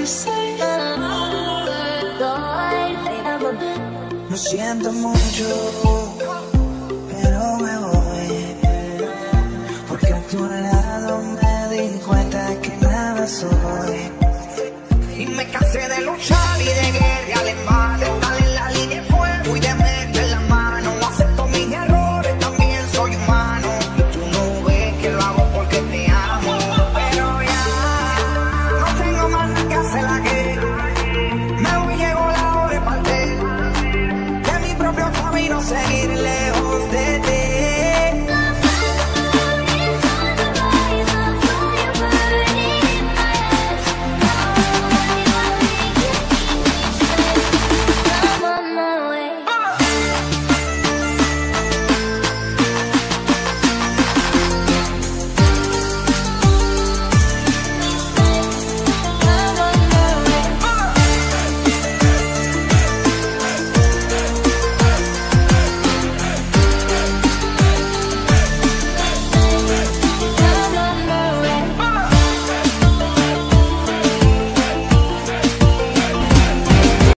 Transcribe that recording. me say that I'm all that I've ever been. Lo siento mucho, pero me voy, porque a tu lado me di cuenta que nada soy, y me cansé de luchar y de guerra.